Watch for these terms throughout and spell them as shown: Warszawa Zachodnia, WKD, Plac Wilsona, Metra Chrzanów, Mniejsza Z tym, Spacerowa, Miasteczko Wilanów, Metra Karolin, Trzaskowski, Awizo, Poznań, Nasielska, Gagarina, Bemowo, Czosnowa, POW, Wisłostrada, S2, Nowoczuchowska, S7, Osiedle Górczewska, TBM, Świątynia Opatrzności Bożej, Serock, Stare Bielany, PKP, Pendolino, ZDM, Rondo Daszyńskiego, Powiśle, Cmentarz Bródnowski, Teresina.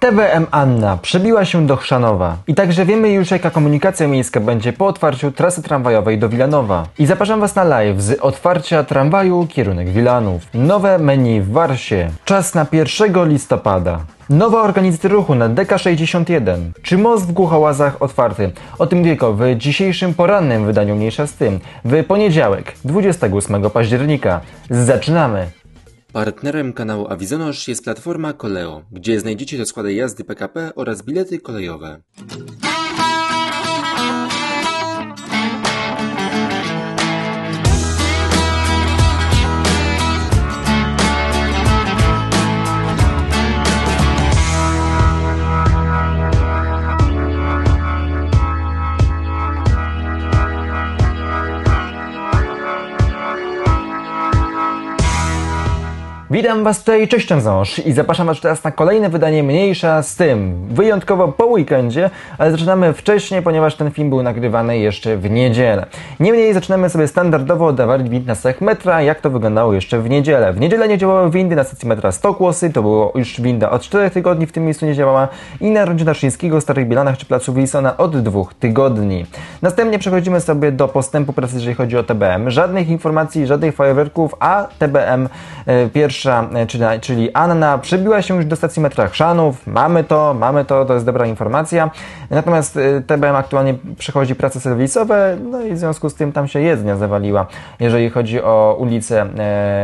TBM Anna przebiła się do Chrzanowa. I także wiemy już, jaka komunikacja miejska będzie po otwarciu trasy tramwajowej do Wilanowa. I zapraszam Was na live z otwarcia tramwaju kierunek Wilanów. Nowe menu w Warsie. Czas na 1 listopada. Nowa organizacja ruchu na DK61. Czy most w Głuchołazach otwarty? O tym tylko w dzisiejszym porannym wydaniu Mniejsza z tym. W poniedziałek, 28 października. Zaczynamy! Partnerem kanału Awizonosz jest platforma Koleo, gdzie znajdziecie rozkłady jazdy PKP oraz bilety kolejowe. Witam Was tutaj, cześć Ząż i zapraszam Was teraz na kolejne wydanie Mniejsza z tym. Wyjątkowo po weekendzie, ale zaczynamy wcześniej, ponieważ ten film był nagrywany jeszcze w niedzielę. Niemniej zaczynamy sobie standardowo oddawać wind na stacjach metra, jak to wyglądało jeszcze w niedzielę. W niedzielę nie działały windy na stacji metra Stokłosy, to było już winda od 4 tygodni, w tym miejscu nie działała, i na Rondzie Daszyńskiego, Starych Bielanach czy Placu Wilsona od 2 tygodni. Następnie przechodzimy sobie do postępu pracy, jeżeli chodzi o TBM. Żadnych informacji, żadnych fajerwerków, a TBM pierwszy, czyli Anna, przebiła się już do stacji metra Chrzanów. Mamy to jest dobra informacja. Natomiast TBM aktualnie przechodzi prace serwisowe, no i w związku z tym tam się jezdnia zawaliła, jeżeli chodzi o ulicę,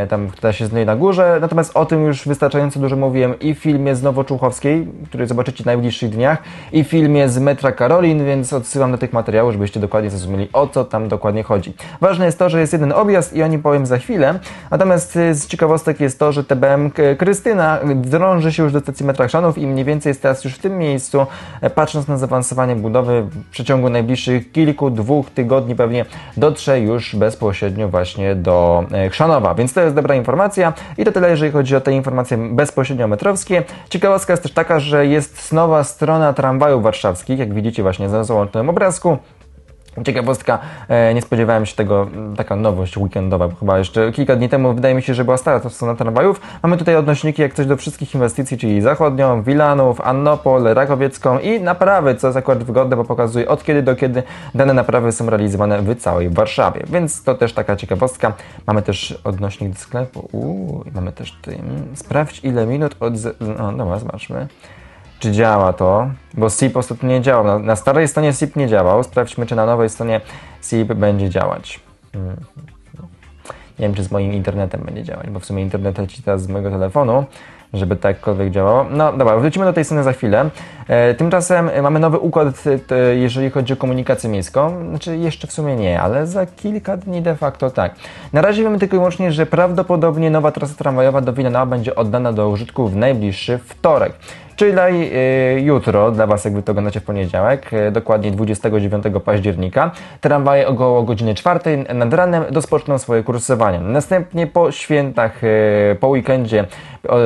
tam, która się znajduje na górze. Natomiast o tym już wystarczająco dużo mówiłem i w filmie z Nowoczuchowskiej, który zobaczycie w najbliższych dniach, i w filmie z metra Karolin, więc odsyłam do tych materiałów, żebyście dokładnie zrozumieli, o co tam dokładnie chodzi. Ważne jest to, że jest jeden objazd i o nim powiem za chwilę. Natomiast z ciekawostek jest to, że TBM Krystyna drąży się już do stacji metra Chrzanów i mniej więcej jest teraz już w tym miejscu, patrząc na zaawansowanie budowy w przeciągu najbliższych kilku, 2 tygodni pewnie dotrze już bezpośrednio właśnie do Chrzanowa, więc to jest dobra informacja i to tyle, jeżeli chodzi o te informacje bezpośrednio metrowskie. Ciekawostka jest też taka, że jest nowa strona tramwajów warszawskich, jak widzicie właśnie na załączonym obrazku. Ciekawostka, nie spodziewałem się tego, taka nowość weekendowa, bo chyba jeszcze kilka dni temu wydaje mi się, że była stara to strona tramwajów. Mamy tutaj odnośniki jak coś do wszystkich inwestycji, czyli Zachodnią, Wilanów, Annopol, Rakowiecką i naprawy, co jest akurat wygodne, bo pokazuje od kiedy do kiedy dane naprawy są realizowane w całej Warszawie, więc to też taka ciekawostka. Mamy też odnośnik do sklepu, mamy też tutaj, sprawdź ile minut od... No zobaczmy. Czy działa to? Bo SIP ostatnio nie działał. Na starej stronie SIP nie działał. Sprawdźmy, czy na nowej stronie SIP będzie działać. Nie wiem, czy z moim internetem będzie działać, bo w sumie internet leci teraz z mojego telefonu, żeby takkolwiek działało. No dobra, wrócimy do tej sceny za chwilę. Tymczasem mamy nowy układ, jeżeli chodzi o komunikację miejską. Znaczy jeszcze w sumie nie, ale za kilka dni de facto tak. Na razie wiemy tylko i wyłącznie, że prawdopodobnie nowa trasa tramwajowa do Wilanowa będzie oddana do użytku w najbliższy wtorek. Czyli jutro, dla Was jakby to oglądacie w poniedziałek, dokładnie 29 października. Tramwaje około godziny 4 nad ranem rozpoczną swoje kursowanie. Następnie po świętach, po weekendzie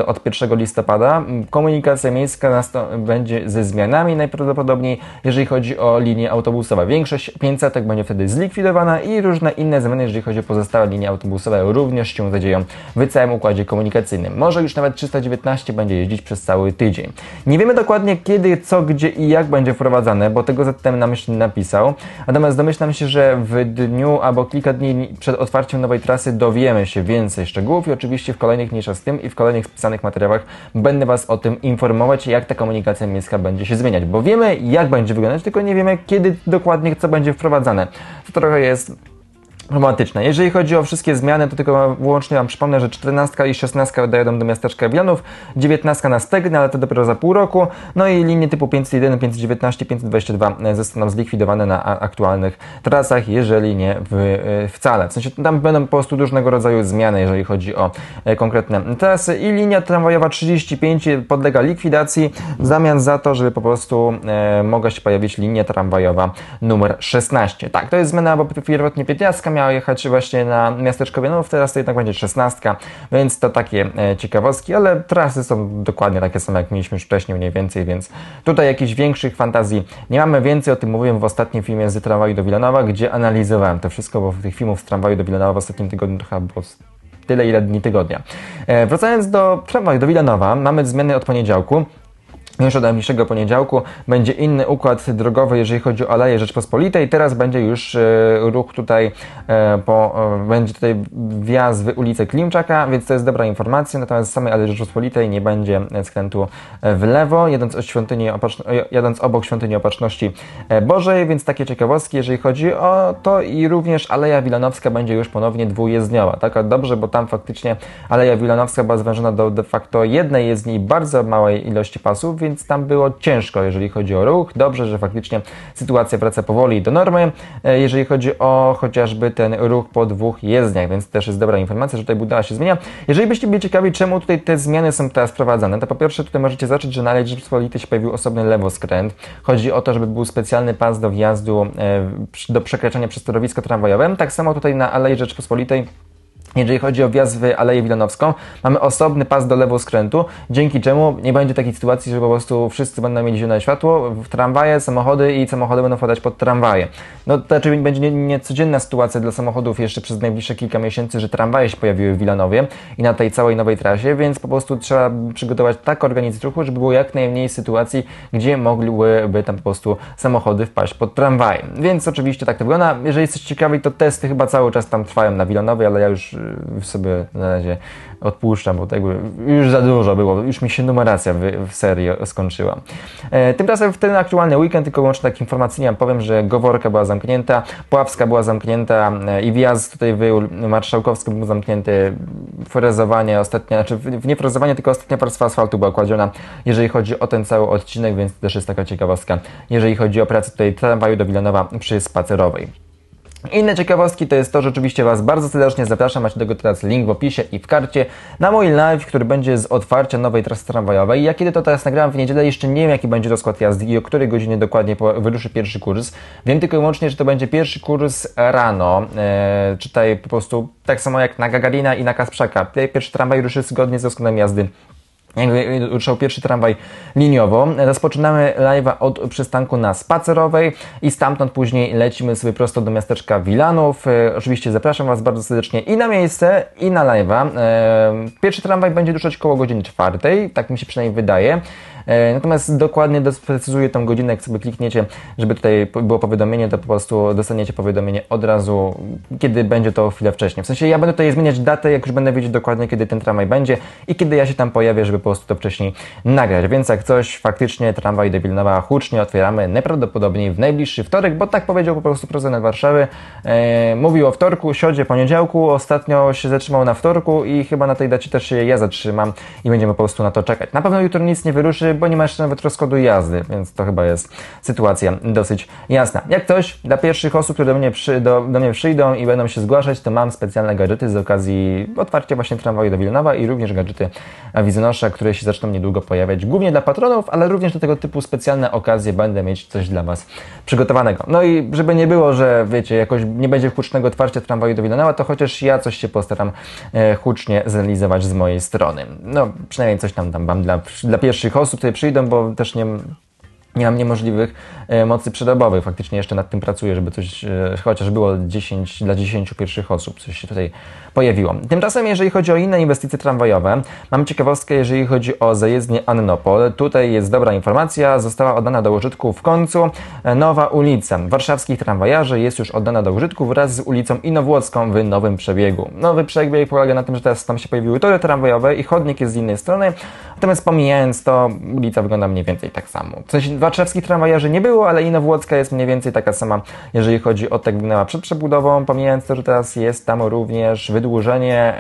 od 1 listopada komunikacja miejska będzie ze zmianami najprawdopodobniej, jeżeli chodzi o linie autobusowe. Większość 500 będzie wtedy zlikwidowana i różne inne zmiany, jeżeli chodzi o pozostałe linie autobusowe, również się zadzieją w całym układzie komunikacyjnym. Może już nawet 319 będzie jeździć przez cały tydzień. Nie wiemy dokładnie kiedy, co, gdzie i jak będzie wprowadzane, bo tego zatem nam jeszcze nie napisał. Natomiast domyślam się, że w dniu albo kilka dni przed otwarciem nowej trasy dowiemy się więcej szczegółów i oczywiście w kolejnych Mniejsza z tym i w kolejnych spisanych materiałach będę Was o tym informować, jak ta komunikacja miejska będzie się zmieniać. Bo wiemy jak będzie wyglądać, tylko nie wiemy kiedy dokładnie co będzie wprowadzane. To trochę jest... problematyczne. Jeżeli chodzi o wszystkie zmiany, to tylko wyłącznie Wam przypomnę, że 14 i 16 dojadą do miasteczka Wilanów, 19 na Stegny, ale to dopiero za pół roku, no i linie typu 501, 519, 522 zostaną zlikwidowane na aktualnych trasach, jeżeli nie wcale. W sensie tam będą po prostu różnego rodzaju zmiany, jeżeli chodzi o konkretne trasy i linia tramwajowa 35 podlega likwidacji w zamian za to, żeby po prostu mogła się pojawić linia tramwajowa numer 16. Tak, to jest zmiana, bo pierwotnie 15 miała jechać właśnie na miasteczko Wilanów, teraz to jednak będzie 16, więc to takie ciekawostki, ale trasy są dokładnie takie same jak mieliśmy już wcześniej mniej więcej, więc tutaj jakichś większych fantazji nie mamy. Więcej o tym mówiłem w ostatnim filmie z tramwaju do Wilanowa, gdzie analizowałem to wszystko, bo tych filmów z tramwaju do Wilanowa w ostatnim tygodniu trochę było tyle ile dni tygodnia. Wracając do tramwaju do Wilanowa, mamy zmiany od poniedziałku. Już od najbliższego poniedziałku będzie inny układ drogowy, jeżeli chodzi o Aleję Rzeczypospolitej. Teraz będzie już ruch tutaj, będzie tutaj wjazd w ulicę Klimczaka, więc to jest dobra informacja. Natomiast w samej Alei Rzeczypospolitej nie będzie skrętu w lewo, jadąc obok Świątyni Opatrzności Bożej, więc takie ciekawostki, jeżeli chodzi o to. I również Aleja Wilanowska będzie już ponownie dwujezdniowa. Tak, dobrze, bo tam faktycznie Aleja Wilanowska była zwężona do de facto jednej jezdni i bardzo małej ilości pasów, więc tam było ciężko, jeżeli chodzi o ruch. Dobrze, że faktycznie sytuacja wraca powoli do normy, jeżeli chodzi o chociażby ten ruch po dwóch jezdniach, więc też jest dobra informacja, że tutaj budowa się zmienia. Jeżeli byście byli ciekawi, czemu tutaj te zmiany są teraz wprowadzane, to po pierwsze tutaj możecie zacząć, że na Alei Rzeczypospolitej się pojawił osobny lewoskręt. Chodzi o to, żeby był specjalny pas do wjazdu, do przekraczania przez torowisko tramwajowe. Tak samo tutaj na Alei Rzeczypospolitej, jeżeli chodzi o wjazd w Aleję Wilanowską, mamy osobny pas do lewoskrętu, dzięki czemu nie będzie takiej sytuacji, że po prostu wszyscy będą mieli zielone światło, w tramwaje, samochody i samochody będą wpadać pod tramwaje. No to znaczy będzie niecodzienna sytuacja dla samochodów jeszcze przez najbliższe kilka miesięcy, że tramwaje się pojawiły w Wilanowie i na tej całej nowej trasie, więc po prostu trzeba przygotować tak organizację ruchu, żeby było jak najmniej sytuacji, gdzie mogłyby tam po prostu samochody wpaść pod tramwaje. Więc oczywiście tak to wygląda. Jeżeli jesteście ciekawi, to testy chyba cały czas tam trwają na Wilanowie, ale ja już sobie na razie odpuszczam, bo jakby już za dużo było, już mi się numeracja w serii skończyła. Tymczasem w ten aktualny weekend, tylko łącznie tak informacyjnie powiem, że Goworka była zamknięta, Puławska była zamknięta i wjazd tutaj w Marszałkowską był zamknięty, frezowanie ostatnia, nie frezowanie, tylko ostatnia warstwa asfaltu była kładziona, jeżeli chodzi o ten cały odcinek, więc też jest taka ciekawostka, jeżeli chodzi o pracę tutaj tramwaju do Wilanowa przy Spacerowej. Inne ciekawostki to jest to, że oczywiście Was bardzo serdecznie zapraszam, macie do tego teraz link w opisie i w karcie, na mój live, który będzie z otwarcia nowej trasy tramwajowej. Ja kiedy to teraz nagrałem w niedzielę, jeszcze nie wiem, jaki będzie rozkład jazdy i o której godzinie dokładnie wyruszy pierwszy kurs. Wiem tylko i wyłącznie, że to będzie pierwszy kurs rano, czytaj po prostu tak samo jak na Gagarina i na Kasprzaka. Pierwszy tramwaj ruszy zgodnie z rozkładem jazdy. Jakby ruszał pierwszy tramwaj liniowo. Rozpoczynamy live'a od przystanku na Spacerowej i stamtąd później lecimy sobie prosto do miasteczka Wilanów. Oczywiście zapraszam Was bardzo serdecznie i na miejsce, i na live'a. Pierwszy tramwaj będzie ruszać koło godziny 4, tak mi się przynajmniej wydaje. Natomiast dokładnie doprecyzuję tą godzinę, jak sobie klikniecie, żeby tutaj było powiadomienie, to po prostu dostaniecie powiadomienie od razu, kiedy będzie to chwilę wcześniej. W sensie ja będę tutaj zmieniać datę, jak już będę wiedzieć dokładnie, kiedy ten tramwaj będzie i kiedy ja się tam pojawię, żeby po prostu to wcześniej nagrać. Więc jak coś, faktycznie tramwaj do Wilanowa hucznie otwieramy najprawdopodobniej w najbliższy wtorek, bo tak powiedział po prostu prezydent Warszawy. Mówił o wtorku, środzie, poniedziałku, ostatnio się zatrzymał na wtorku i chyba na tej dacie też się ja zatrzymam i będziemy po prostu na to czekać. Na pewno jutro nic nie wyruszy, bo nie ma jeszcze nawet rozkładu jazdy, więc to chyba jest sytuacja dosyć jasna. Jak coś, dla pierwszych osób, które do mnie przyjdą i będą się zgłaszać, to mam specjalne gadżety z okazji otwarcia właśnie tramwaju do Wilanowa i również gadżety Awizonosza, które się zaczną niedługo pojawiać, głównie dla patronów, ale również do tego typu specjalne okazje będę mieć coś dla Was przygotowanego. No i żeby nie było, że wiecie, jakoś nie będzie hucznego otwarcia tramwaju do Wilanowa, to chociaż ja coś się postaram hucznie zrealizować z mojej strony. No, przynajmniej coś tam dam Wam dla pierwszych osób, które przyjdą, bo też nie mam niemożliwych mocy przerobowych. Faktycznie jeszcze nad tym pracuję, żeby coś chociaż było dla 10 pierwszych osób, coś się tutaj pojawiło. Tymczasem, jeżeli chodzi o inne inwestycje tramwajowe, mam ciekawostkę, jeżeli chodzi o zajezdnię Annopol. Tutaj jest dobra informacja, została oddana do użytku w końcu nowa ulica warszawskich tramwajarzy, jest już oddana do użytku wraz z ulicą Inowłocką w nowym przebiegu. Nowy przebieg polega na tym, że teraz tam się pojawiły tory tramwajowe i chodnik jest z innej strony, natomiast pomijając to, ulica wygląda mniej więcej tak samo. W sensie warszawskich tramwajarzy nie było, ale Inowłocka jest mniej więcej taka sama, jeżeli chodzi o tak wyglądała przed przebudową, pomijając to, że teraz jest tam również wydłużenie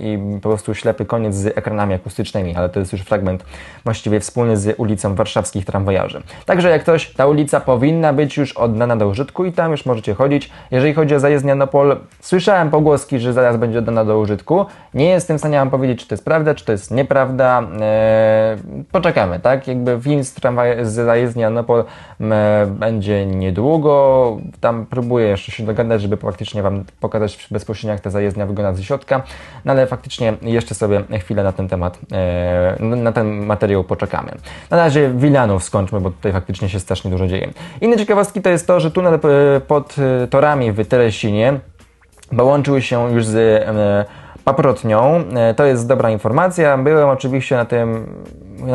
i po prostu ślepy koniec z ekranami akustycznymi, ale to jest już fragment właściwie wspólny z ulicą warszawskich tramwajarzy. Także jak ktoś, ta ulica powinna być już oddana do użytku i tam już możecie chodzić. Jeżeli chodzi o zajezdnię Annopol, słyszałem pogłoski, że zaraz będzie oddana do użytku. Nie jestem w stanie Wam powiedzieć, czy to jest prawda, czy to jest nieprawda. Poczekamy, tak? Jakby film z zajezdni Annopol będzie niedługo. Tam próbuję jeszcze się dogadać, żeby faktycznie Wam pokazać w bezpośrednio, jak ta zajezdnia wygląda ze środka, no ale faktycznie jeszcze sobie chwilę na ten temat, na ten materiał poczekamy. Na razie Wilanów skończmy, bo tutaj faktycznie się strasznie dużo dzieje. Inne ciekawostki to jest to, że tunel pod torami w Teresinie połączył się już z Paprotnią. To jest dobra informacja. Byłem oczywiście na tym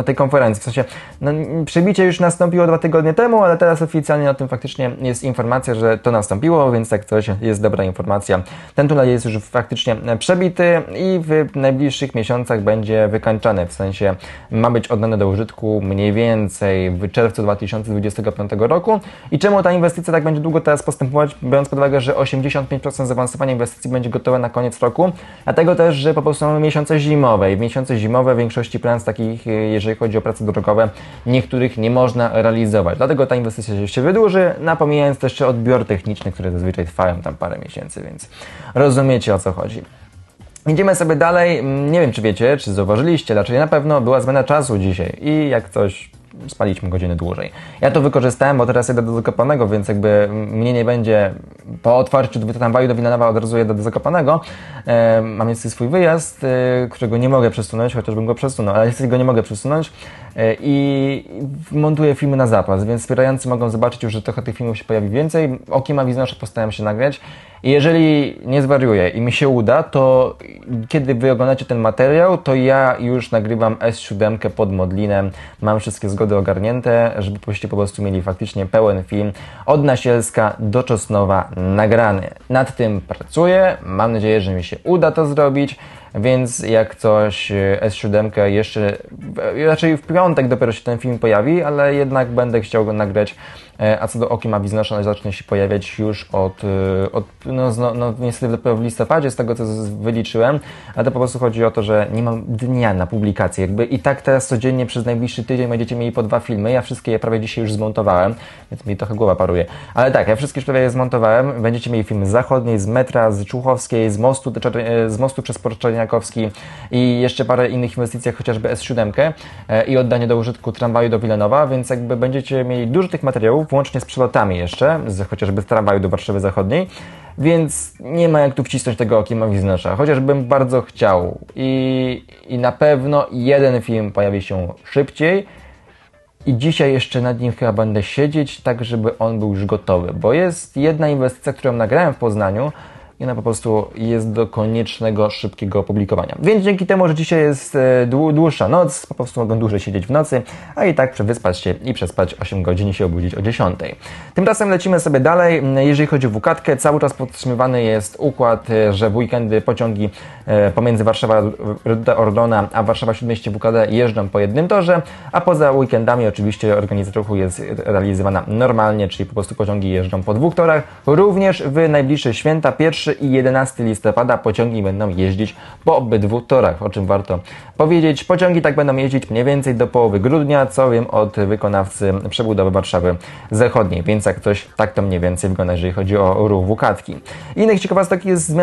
tej konferencji. W sensie, no, przybicie już nastąpiło 2 tygodnie temu, ale teraz oficjalnie o tym faktycznie jest informacja, że to nastąpiło, więc tak to jest dobra informacja. Ten tunel jest już faktycznie przebity i w najbliższych miesiącach będzie wykańczany. W sensie ma być oddany do użytku mniej więcej w czerwcu 2025 roku. I czemu ta inwestycja tak będzie długo teraz postępować, biorąc pod uwagę, że 85% zaawansowania inwestycji będzie gotowe na koniec roku, dlatego też, że po prostu mamy miesiące zimowe i w miesiące zimowe w większości prac takich, jeżeli chodzi o prace drogowe, niektórych nie można realizować. Dlatego ta inwestycja się wydłuży, napomijając też odbiory techniczne, które zazwyczaj trwają tam parę miesięcy, więc rozumiecie, o co chodzi. Idziemy sobie dalej. Nie wiem, czy wiecie, czy zauważyliście, raczej na pewno była zmiana czasu dzisiaj i jak coś... spaliśmy godziny dłużej. Ja to wykorzystałem, bo teraz jedę do Zakopanego, więc jakby mnie nie będzie po otwarciu tramwaju do Wilanowa, od razu jedę do Zakopanego. Mam jeszcze swój wyjazd, którego nie mogę przesunąć, chociażbym go przesunął, ale jeszcze go nie mogę przesunąć i montuję filmy na zapas, więc wspierający mogą zobaczyć już, że trochę tych filmów się pojawi więcej. Okiem Awizonosza postaram się nagrać. I jeżeli nie zwariuję i mi się uda, to kiedy wy oglądacie ten materiał, to ja już nagrywam S7 pod Modlinem. Mam wszystkie zgody ogarnięte, żebyście po prostu mieli faktycznie pełen film od Nasielska do Czosnowa nagrany. Nad tym pracuję, mam nadzieję, że mi się uda to zrobić, więc jak coś S7 jeszcze, raczej w piątek dopiero się ten film pojawi, ale jednak będę chciał go nagrać, a co do Okiem Awizonosza zacznie się pojawiać już od niestety dopiero w listopadzie, z tego co wyliczyłem, ale to po prostu chodzi o to, że nie mam dnia na publikację, jakby i tak teraz codziennie przez najbliższy tydzień będziecie mieli po 2 filmy, ja wszystkie je prawie dzisiaj już zmontowałem, więc mi trochę głowa paruje, ale tak, ja wszystkie już prawie je zmontowałem, będziecie mieli filmy z Zachodniej, z Metra, z Czuchowskiej, z mostu przez Port Czerniakowski i jeszcze parę innych inwestycji, chociażby S7 i oddanie do użytku tramwaju do Wilanowa, więc jakby będziecie mieli dużo tych materiałów, włącznie z przelotami jeszcze, chociażby z tramwaju do Warszawy Zachodniej, więc nie ma jak tu wcisnąć tego Okiem Awizonosza, chociażbym bardzo chciał i na pewno jeden film pojawi się szybciej i dzisiaj jeszcze nad nim chyba będę siedzieć, tak żeby on był już gotowy, bo jest jedna inwestycja, którą nagrałem w Poznaniu i ona po prostu jest do koniecznego, szybkiego opublikowania. Więc dzięki temu, że dzisiaj jest dłuższa noc, po prostu mogę dłużej siedzieć w nocy, a i tak wyspać się i przespać 8 godzin i się obudzić o 10. Tymczasem lecimy sobie dalej. Jeżeli chodzi o WKatkę, cały czas podtrzymywany jest układ, że w weekendy pociągi pomiędzy Warszawa Ruda Ordona a Warszawa Śródmieście WKD jeżdżą po jednym torze, a poza weekendami oczywiście organizacja ruchu jest realizowana normalnie, czyli po prostu pociągi jeżdżą po 2 torach. Również w najbliższe święta, 1 i 11 listopada, pociągi będą jeździć po obydwu torach, o czym warto powiedzieć. Pociągi tak będą jeździć mniej więcej do połowy grudnia, co wiem od wykonawcy przebudowy Warszawy Zachodniej, więc jak ktoś, tak to mniej więcej wygląda, jeżeli chodzi o ruch WKatki. Innych ciekawostek jest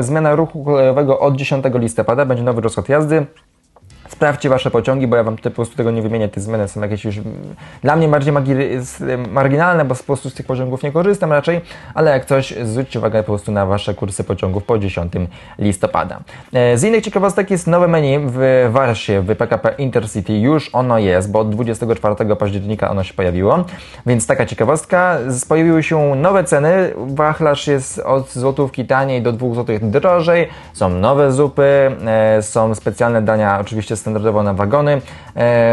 zmiana ruchu kolejowego od 10 listopada, będzie nowy rozkład jazdy. Sprawdźcie wasze pociągi, bo ja wam po prostu tego nie wymienię, te zmiany są jakieś już dla mnie bardziej marginalne, bo po prostu z tych pociągów nie korzystam raczej, ale jak coś, zwróćcie uwagę po prostu na wasze kursy pociągów po 10 listopada. Z innych ciekawostek jest nowe menu w Warsie, w PKP Intercity, już ono jest, bo od 24 października ono się pojawiło, więc taka ciekawostka, pojawiły się nowe ceny, wachlarz jest od złotówki taniej do 2 zł drożej, są nowe zupy, są specjalne dania, oczywiście standardowo na wagony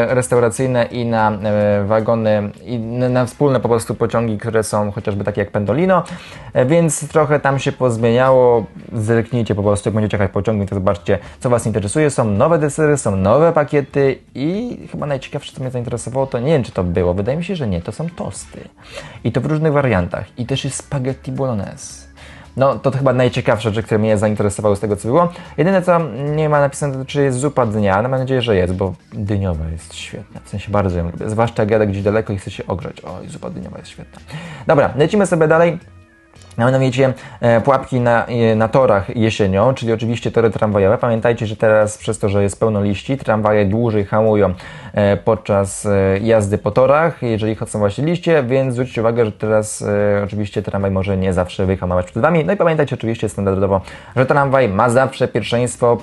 restauracyjne i na wagony i na wspólne po prostu pociągi, które są chociażby takie jak Pendolino, więc trochę tam się pozmieniało. Zerknijcie po prostu, jak będziecie jechać pociągiem, to zobaczcie, co was interesuje. Są nowe desery, są nowe pakiety i chyba najciekawsze, co mnie zainteresowało, to nie wiem, czy to było, wydaje mi się, że nie, to są tosty i to w różnych wariantach i też jest spaghetti bolognese. No, to chyba najciekawsze rzeczy, które mnie zainteresowały z tego, co było. Jedyne, co nie ma napisane, to czy jest zupa dnia. No, mam nadzieję, że jest, bo dyniowa jest świetna. W sensie bardzo ją lubię. Zwłaszcza jak jadę gdzieś daleko i chcę się ogrzeć. Oj, zupa dyniowa jest świetna. Dobra, lecimy sobie dalej. A mianowicie pułapki na torach jesienią, czyli oczywiście tory tramwajowe. Pamiętajcie, że teraz przez to, że jest pełno liści, tramwaje dłużej hamują podczas jazdy po torach, jeżeli chodzą właśnie liście, więc zwróćcie uwagę, że teraz oczywiście tramwaj może nie zawsze wyhamować przed Wami. No i pamiętajcie oczywiście standardowo, że tramwaj ma zawsze pierwszeństwo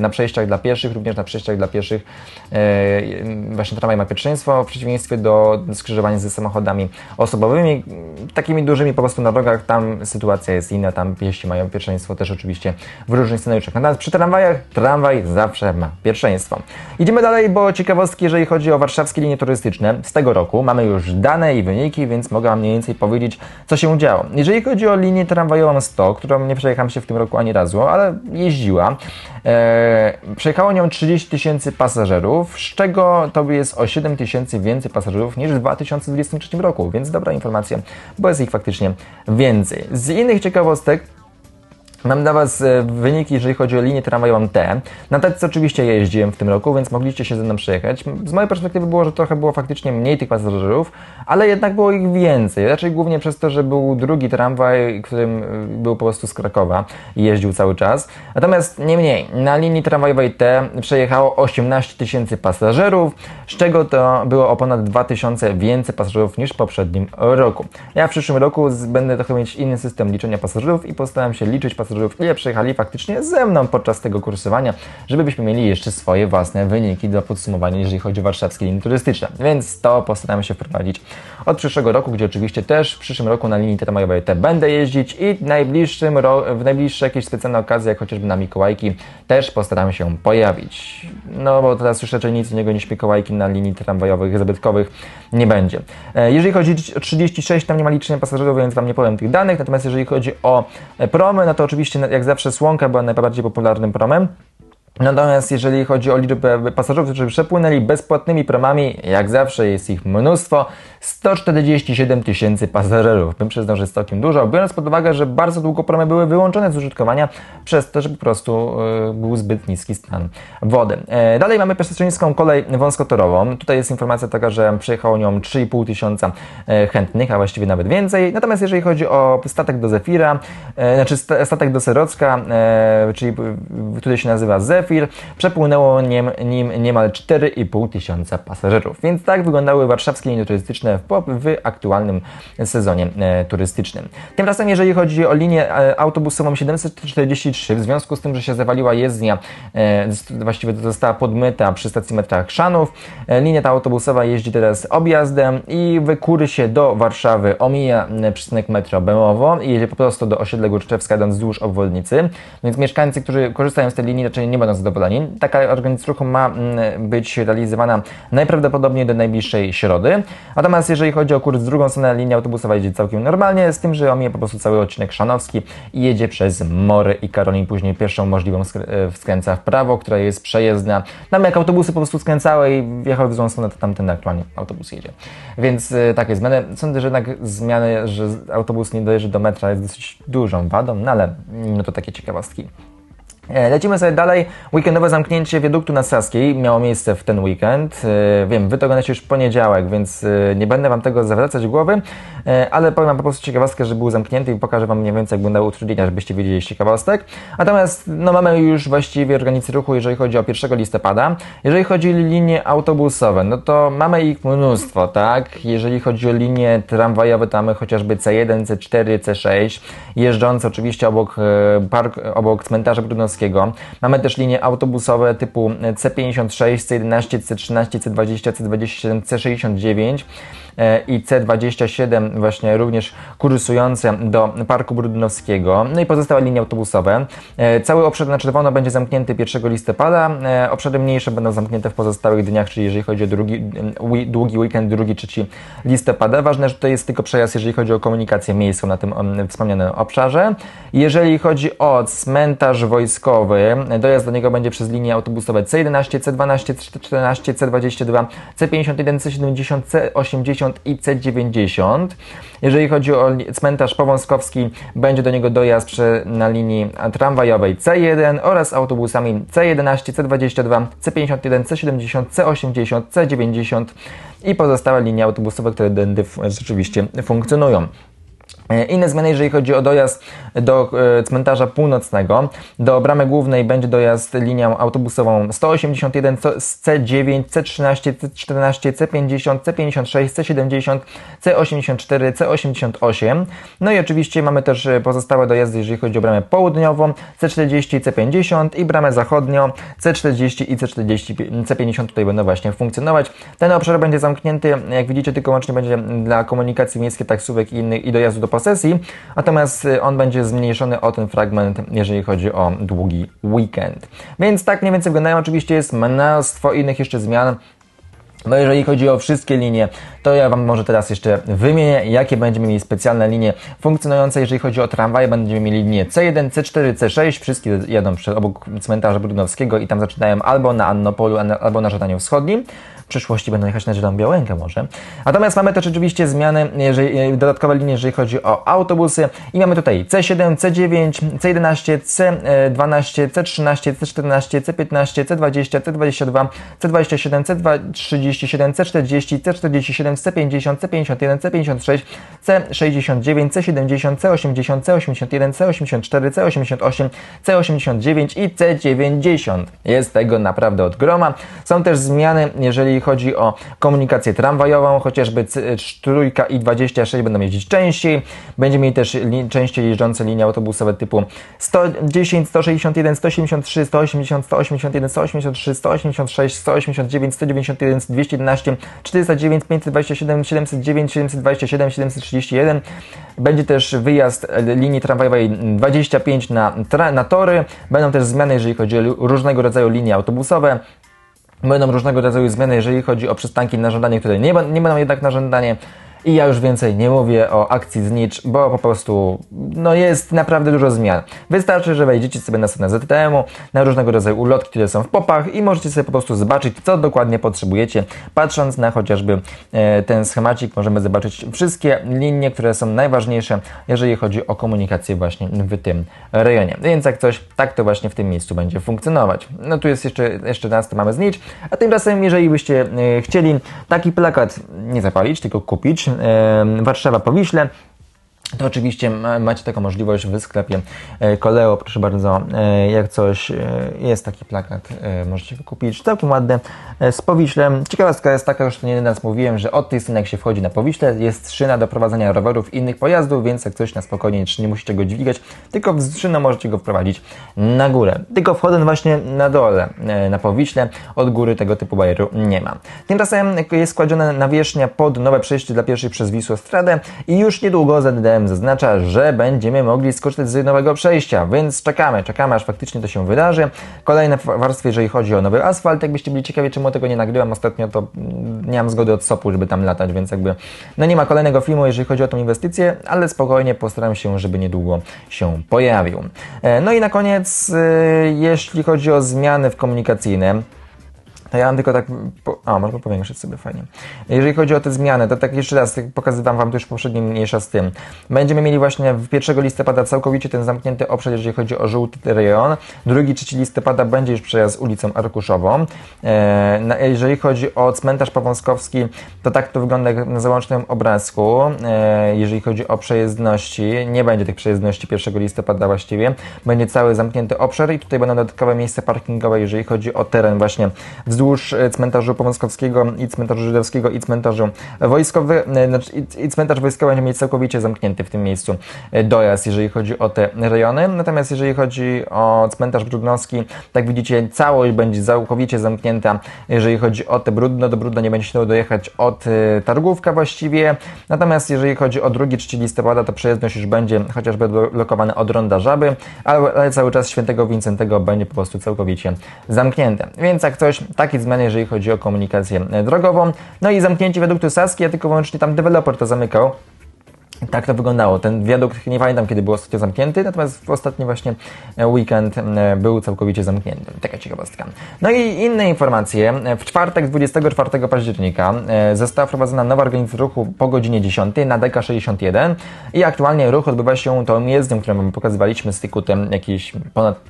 na przejściach dla pieszych, również na przejściach dla pieszych właśnie tramwaj ma pierwszeństwo w przeciwieństwie do skrzyżowań ze samochodami osobowymi, takimi dużymi po prostu na drogach, tam sytuacja jest inna, tam piesi mają pierwszeństwo też oczywiście w różnych scenariuszach. Natomiast przy tramwajach tramwaj zawsze ma pierwszeństwo. Idziemy dalej, bo ciekawostki, jeżeli chodzi o warszawskie linie turystyczne z tego roku, mamy już dane i wyniki, więc mogę Wam mniej więcej powiedzieć, co się działo. Jeżeli chodzi o linię tramwajową 100, którą nie przejechałam się w tym roku ani razu, ale jeździła, przejechało nią 30 000 pasażerów, z czego to jest o 7 000 więcej pasażerów niż w 2023 roku, więc dobra informacja, bo jest ich faktycznie więcej. Z innych ciekawostek mam dla Was wyniki, jeżeli chodzi o linię tramwajową T. Na teczce oczywiście jeździłem w tym roku, więc mogliście się ze mną przejechać. Z mojej perspektywy było, że trochę było faktycznie mniej tych pasażerów, ale jednak było ich więcej. Raczej głównie przez to, że był drugi tramwaj, którym był po prostu z Krakowa i jeździł cały czas. Natomiast niemniej, na linii tramwajowej T przejechało 18 000 pasażerów, z czego to było o ponad 2000 więcej pasażerów niż w poprzednim roku. Ja w przyszłym roku będę trochę mieć inny system liczenia pasażerów i postaram się liczyć pasażerów, ile przejechali faktycznie ze mną podczas tego kursowania, żebyśmy mieli jeszcze swoje własne wyniki do podsumowania, jeżeli chodzi o warszawskie linie turystyczne. Więc to postaram się wprowadzić od przyszłego roku, gdzie oczywiście też w przyszłym roku na linii tramwajowej T będę jeździć i w najbliższe jakieś specjalne okazje, jak chociażby na Mikołajki, też postaram się pojawić. No bo teraz już raczej nic innego niż Mikołajki na linii tramwajowych, zabytkowych nie będzie. Jeżeli chodzi o 36, tam nie ma liczenia pasażerów, więc Wam nie powiem tych danych, natomiast jeżeli chodzi o promy, no to oczywiście jak zawsze Słonka była najbardziej popularnym promem. Natomiast jeżeli chodzi o liczbę pasażerów, którzy przepłynęli bezpłatnymi promami, jak zawsze jest ich mnóstwo, 147 000 pasażerów. Bym przyznał, że jest całkiem dużo, biorąc pod uwagę, że bardzo długo promy były wyłączone z użytkowania przez to, że po prostu był zbyt niski stan wody. Dalej mamy Pietrzęcką kolej wąskotorową. Tutaj jest informacja taka, że przejechało nią 3500 chętnych, a właściwie nawet więcej. Natomiast jeżeli chodzi o statek do Zefira, statek do Serocka, czyli który się nazywa Zefir, przepłynęło nim niemal 4500 pasażerów. Więc tak wyglądały warszawskie linie turystyczne w aktualnym sezonie turystycznym. Tymczasem jeżeli chodzi o linię autobusową 743, w związku z tym, że się zawaliła jezdnia, właściwie została podmyta przy stacji metra Chrzanów, linia ta autobusowa jeździ teraz objazdem i wykury się do Warszawy, omija przystanek metro Bemowo i jedzie po prostu do osiedla Górczewska, idąc wzdłuż obwodnicy. Więc mieszkańcy, którzy korzystają z tej linii, raczej nie będą zadowoleni. Taka organizacja ruchu ma być realizowana najprawdopodobniej do najbliższej środy. Natomiast jeżeli chodzi o kurs w drugą stronę, linia autobusowa jedzie całkiem normalnie, z tym, że omija po prostu cały odcinek Szanowski i jedzie przez Mory i Karolin. Później pierwszą możliwą skręca w prawo, która jest przejezdna. Tam jak autobusy po prostu skręcały i wjechały w złą stronę, to tamten aktualnie autobus jedzie. Więc takie zmiany. Sądzę, że jednak zmiany, że autobus nie dojeżdża do metra, jest dosyć dużą wadą, no ale no to takie ciekawostki. Lecimy sobie dalej. Weekendowe zamknięcie wiaduktu na Saskiej miało miejsce w ten weekend. Wiem, Wy to oglądacie już w poniedziałek, więc nie będę Wam tego zawracać głowy, ale powiem Wam po prostu ciekawostkę, że był zamknięty i pokażę Wam mniej więcej, jak wyglądały utrudnienia, żebyście wiedzieli ciekawostek. Natomiast no, mamy już właściwie organizację ruchu, jeżeli chodzi o 1 listopada. Jeżeli chodzi o linie autobusowe, no to mamy ich mnóstwo, tak? Jeżeli chodzi o linie tramwajowe, to mamy chociażby C1, C4, C6, jeżdżące oczywiście obok Cmentarza Bródnowskiego. Mamy też linie autobusowe typu C56, C11, C13, C20, C27, C69 i C27 właśnie również kursujące do Parku Bródnowskiego. No i pozostałe linie autobusowe. Cały obszar na czerwono będzie zamknięty 1 listopada. Obszary mniejsze będą zamknięte w pozostałych dniach, czyli jeżeli chodzi o długi weekend, 2-3 listopada. Ważne, że to jest tylko przejazd, jeżeli chodzi o komunikację miejską na tym wspomnianym obszarze. Jeżeli chodzi o cmentarz wojskowy, dojazd do niego będzie przez linie autobusowe C11, C12, C14, C22, C51, C70, C80 i C90. Jeżeli chodzi o cmentarz powązkowski, będzie do niego dojazd na linii tramwajowej C1 oraz autobusami C11, C22, C51, C70, C80, C90 i pozostałe linie autobusowe, które rzeczywiście funkcjonują. Inne zmiany, jeżeli chodzi o dojazd do cmentarza północnego. Do bramy głównej będzie dojazd linią autobusową 181, C9, C13, C14, C50, C56, C70, C84, C88. No i oczywiście mamy też pozostałe dojazdy, jeżeli chodzi o bramę południową, C40, C50 i bramę zachodnią, C40 i C50 tutaj będą właśnie funkcjonować. Ten obszar będzie zamknięty, jak widzicie, tylko łącznie będzie dla komunikacji miejskiej, taksówek i dojazdu do posesji, natomiast on będzie zmniejszony o ten fragment, jeżeli chodzi o długi weekend. Więc tak mniej więcej wyglądają. Oczywiście jest mnóstwo innych jeszcze zmian. No jeżeli chodzi o wszystkie linie, to ja Wam może teraz jeszcze wymienię, jakie będziemy mieli specjalne linie funkcjonujące. Jeżeli chodzi o tramwaje, będziemy mieli linie C1, C4, C6. Wszystkie jadą obok cmentarza Bródnowskiego i tam zaczynają albo na Annopolu, albo na Żadaniu Wschodnim. W przyszłości będą jechać na Zieloną Białękę może. Natomiast mamy też oczywiście zmiany, dodatkowe linie, jeżeli chodzi o autobusy. I mamy tutaj C7, C9, C11, C12, C13, C14, C15, C20, C22, C27, C30, C37, C40, C47, C50, C51, C56, C69, C70, C80, C81, C84, C88, C89 i C90. Jest tego naprawdę od groma. Są też zmiany, jeżeli chodzi o komunikację tramwajową, chociażby trójka i 26 będą jeździć częściej. Będziemy mieli też częściej jeżdżące linie autobusowe typu 110, 161, 173, 180, 181, 183, 186, 189, 191, 211, 409, 527, 709, 727, 731. Będzie też wyjazd linii tramwajowej 25 na tory. Będą też zmiany, jeżeli chodzi o różnego rodzaju linie autobusowe. Będą różnego rodzaju zmiany, jeżeli chodzi o przystanki na żądanie, które nie będą jednak na żądanie. I ja już więcej nie mówię o akcji znicz, bo po prostu no jest naprawdę dużo zmian. Wystarczy, że wejdziecie sobie na stronę ZTM-u, na różnego rodzaju ulotki, które są w popach i możecie sobie po prostu zobaczyć, co dokładnie potrzebujecie. Patrząc na chociażby ten schemacik, możemy zobaczyć wszystkie linie, które są najważniejsze, jeżeli chodzi o komunikację właśnie w tym rejonie. Więc jak coś, tak to właśnie w tym miejscu będzie funkcjonować. No tu jest jeszcze nas, to mamy znicz, a tymczasem, jeżeli byście chcieli taki plakat nie zapalić, tylko kupić, Warszawa Powiśle, to oczywiście macie taką możliwość w sklepie Koleo, proszę bardzo, jak coś jest taki plakat, możecie go kupić, całkiem ładny, z Powiślem. Ciekawostka jest taka, już to nie raz mówiłem, że od tej strony jak się wchodzi na Powiśle jest szyna do prowadzenia rowerów i innych pojazdów, więc jak coś na spokojnie, nie musicie go dźwigać, tylko z szyną możecie go wprowadzić na górę, tylko wchodząc właśnie na dole na Powiśle, od góry tego typu barieru nie ma. Tymczasem jest kładziona nawierzchnia pod nowe przejście dla pieszych przez Wisłostradę i już niedługo ZDM zaznacza, że będziemy mogli skorzystać z nowego przejścia, więc czekamy, aż faktycznie to się wydarzy. Kolejne warstwy, jeżeli chodzi o nowy asfalt, jakbyście byli ciekawi, czemu tego nie nagrywam ostatnio, to nie mam zgody od SOP-u, żeby tam latać, więc jakby no nie ma kolejnego filmu, jeżeli chodzi o tą inwestycję, ale spokojnie postaram się, żeby niedługo się pojawił. No i na koniec, jeśli chodzi o zmiany komunikacyjne, to ja mam tylko tak... Można powiększyć sobie, fajnie. Jeżeli chodzi o te zmiany, to tak jeszcze raz, pokazywałem Wam to już poprzednim, mniejsza z tym. Będziemy mieli właśnie 1 listopada całkowicie ten zamknięty obszar, jeżeli chodzi o żółty rejon. 2-3 listopada będzie już przejazd ulicą Arkuszową. Jeżeli chodzi o cmentarz Powązkowski, to tak to wygląda jak na załącznym obrazku. Jeżeli chodzi o przejezdności, nie będzie tych przejezdności 1 listopada właściwie. Będzie cały zamknięty obszar i tutaj będą dodatkowe miejsca parkingowe, jeżeli chodzi o teren właśnie wzdłuż cmentarzu Powązkowskiego i cmentarzu żydowskiego i cmentarzu wojskowy, i cmentarz wojskowy będzie mieć całkowicie zamknięty w tym miejscu dojazd, jeżeli chodzi o te rejony. Natomiast jeżeli chodzi o cmentarz Bródnowski, tak widzicie, całość będzie całkowicie zamknięta, jeżeli chodzi o te Bródno, do Bródna nie będzie się dojechać od Targówka właściwie. Natomiast jeżeli chodzi o 2-3 listopada, to przejezdność już będzie chociażby blokowana od Ronda Żaby, ale cały czas Świętego Wincentego będzie po prostu całkowicie zamknięte. Więc jak coś, takie zmiany, jeżeli chodzi o komunikację drogową. No i zamknięcie wiaduktu Saskiej, tylko wyłącznie tam deweloper to zamykał. Tak to wyglądało. Ten wiadukt, nie pamiętam kiedy był ostatnio zamknięty, natomiast w ostatni właśnie weekend był całkowicie zamknięty. Taka ciekawostka. No i inne informacje. W czwartek 24 października została wprowadzona nowa organizacja ruchu po godzinie 10 na DK61 i aktualnie ruch odbywa się tą jezdnią, którą Wam pokazywaliśmy z Tykutem jakiś ponad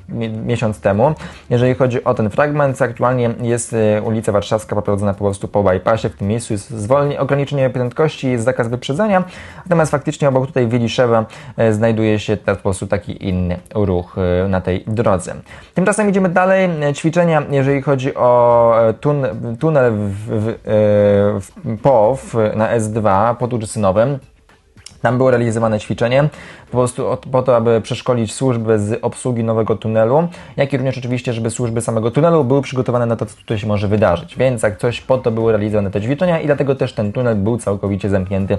miesiąc temu. Jeżeli chodzi o ten fragment, aktualnie jest ulica Warszawska poprowadzona po prostu po bypassie. W tym miejscu jest ograniczenie prędkości, jest zakaz wyprzedzania, natomiast faktycznie obok tutaj Wieliszewa znajduje się teraz po prostu taki inny ruch na tej drodze. Tymczasem idziemy dalej. Ćwiczenia, jeżeli chodzi o tunel w POW na S2 pod Urzysynowem. Tam było realizowane ćwiczenie po prostu po to, aby przeszkolić służby z obsługi nowego tunelu, jak i również oczywiście, żeby służby samego tunelu były przygotowane na to, co tutaj się może wydarzyć. Więc jak coś, po to były realizowane te ćwiczenia i dlatego też ten tunel był całkowicie zamknięty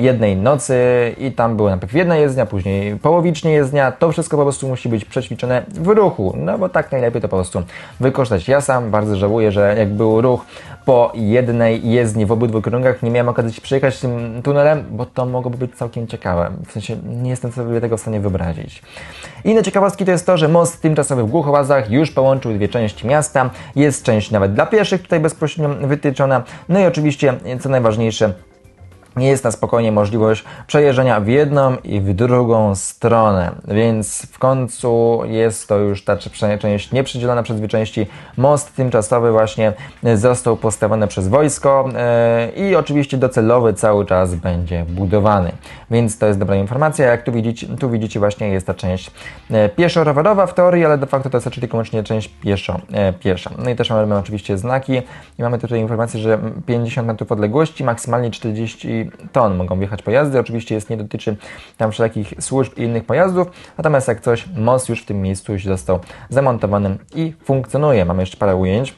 jednej nocy i tam była najpierw jedna jezdnia, później połowicznie jezdnia. To wszystko po prostu musi być przećwiczone w ruchu, no bo tak najlepiej to po prostu wykorzystać. Ja sam bardzo żałuję, że jak był ruch po jednej jezdni w obydwu kierunkach, nie miałem okazji przejechać tym tunelem, bo to mogłoby być całkiem ciekawe. W sensie nie jestem sobie tego w stanie wyobrazić. Inne ciekawostki to jest to, że most tymczasowy w Głuchołazach już połączył dwie części miasta. Jest część nawet dla pieszych tutaj bezpośrednio wytyczona. No i oczywiście, co najważniejsze, nie jest na spokojnie możliwość przejeżdżania w jedną i w drugą stronę, więc w końcu jest to już ta część nieprzydzielona przez dwie części. Most tymczasowy właśnie został postawiony przez wojsko i oczywiście docelowy cały czas będzie budowany, więc to jest dobra informacja. Jak tu widzicie właśnie jest ta część pieszo-rowerowa w teorii, ale de facto to jest tylko łącznie część pieszo. No i też mamy oczywiście znaki i mamy tutaj informację, że 50 metrów odległości, maksymalnie 40 ton mogą wjechać pojazdy. Oczywiście nie dotyczy tam wszelakich służb i innych pojazdów, natomiast jak coś, most już w tym miejscu już został zamontowany i funkcjonuje. Mamy jeszcze parę ujęć.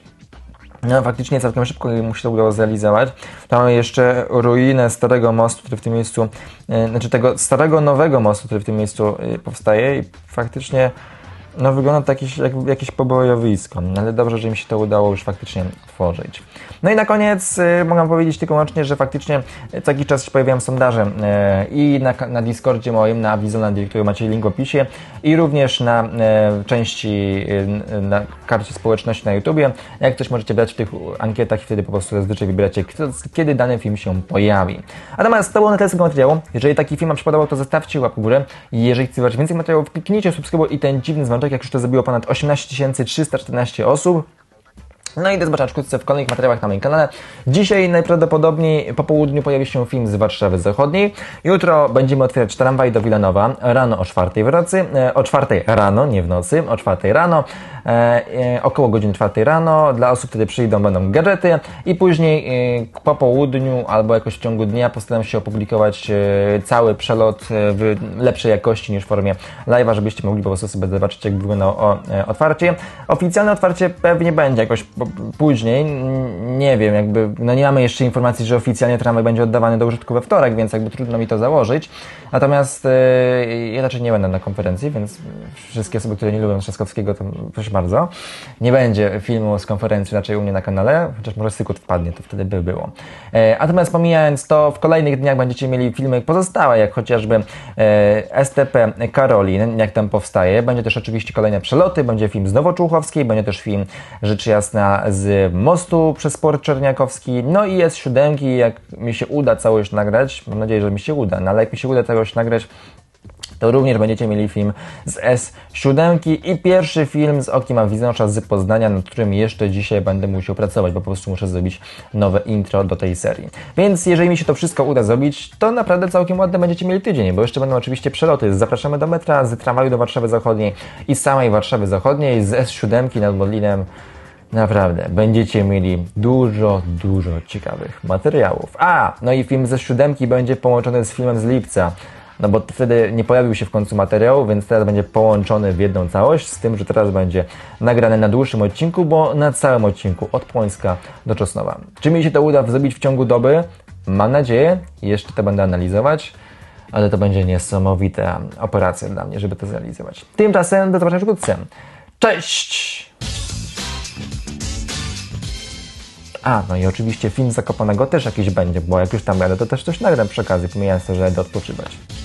No faktycznie całkiem szybko mu się to udało zrealizować. Tam mamy jeszcze ruinę starego mostu, który w tym miejscu, znaczy tego starego nowego mostu, który w tym miejscu powstaje i faktycznie no wygląda to jakieś pobojowisko, ale dobrze, że im się to udało już faktycznie otworzyć. No i na koniec mogę powiedzieć tylko łącznie, że faktycznie co jakiś czas się pojawiają sondaże i na Discordzie moim, na Awizona, który macie link w opisie i również na części, na karcie społeczności na YouTubie. Jak coś możecie brać w tych ankietach i wtedy po prostu zazwyczaj wybieracie, kiedy dany film się pojawi. Natomiast to było na tyle z tego materiału. Jeżeli taki film Wam przypadał, to zostawcie łapkę w górę. Jeżeli chcecie zobaczyć więcej materiałów, kliknijcie subskrybuj i ten dziwny dzwon, jak już to zrobiło ponad 18 314 osób. No i do zobaczenia wkrótce w kolejnych materiałach na moim kanale. Dzisiaj najprawdopodobniej po południu pojawi się film z Warszawy Zachodniej. Jutro będziemy otwierać tramwaj do Wilanowa rano o 4 w nocy. O 4 rano, nie w nocy, o 4 rano. Około godziny 4 rano. Dla osób, które przyjdą, będą gadżety. I później po południu albo jakoś w ciągu dnia postaram się opublikować cały przelot w lepszej jakości niż w formie live'a, żebyście mogli po prostu sobie zobaczyć, jak wyglądało otwarcie. Oficjalne otwarcie pewnie będzie jakoś później, nie wiem, jakby, no nie mamy jeszcze informacji, że oficjalnie tramwaj będzie oddawany do użytku we wtorek, więc jakby trudno mi to założyć. Natomiast ja raczej nie będę na konferencji, więc wszystkie osoby, które nie lubią Trzaskowskiego, to proszę bardzo. Nie będzie filmu z konferencji raczej u mnie na kanale, chociaż może Sykut wpadnie, to wtedy by było. Natomiast pomijając to, w kolejnych dniach będziecie mieli filmy pozostałe, jak chociażby STP Karolin, jak tam powstaje. Będzie też oczywiście kolejne przeloty, będzie film z Nowoczuchowskiej, będzie też film, rzecz jasna, z mostu przez Port Czerniakowski, no i jest siódemki, jak mi się uda całość nagrać, mam nadzieję, że mi się uda, no ale jak mi się uda całość nagrać, to również będziecie mieli film z S7 i pierwszy film z okiem Awizonosza z Poznania, nad którym jeszcze dzisiaj będę musiał pracować, bo po prostu muszę zrobić nowe intro do tej serii. Więc jeżeli mi się to wszystko uda zrobić, to naprawdę całkiem ładne będziecie mieli tydzień, bo jeszcze będą oczywiście przeloty. Zapraszamy do metra, z tramwaju do Warszawy Zachodniej i samej Warszawy Zachodniej, z S7 nad Modlinem. Naprawdę, będziecie mieli dużo ciekawych materiałów. No i film ze siódemki będzie połączony z filmem z lipca. No bo wtedy nie pojawił się w końcu materiał, więc teraz będzie połączony w jedną całość, z tym, że teraz będzie nagrany na dłuższym odcinku, bo na całym odcinku od Płońska do Czosnowa. Czy mi się to uda zrobić w ciągu doby? Mam nadzieję, jeszcze to będę analizować, ale to będzie niesamowita operacja dla mnie, żeby to zrealizować. Tymczasem do zobaczenia wkrótce. Cześć! No i oczywiście film Zakopanego też jakiś będzie, bo jak już tam będę, to też coś nagram przy okazji, pomijając to, że jadę odpoczywać.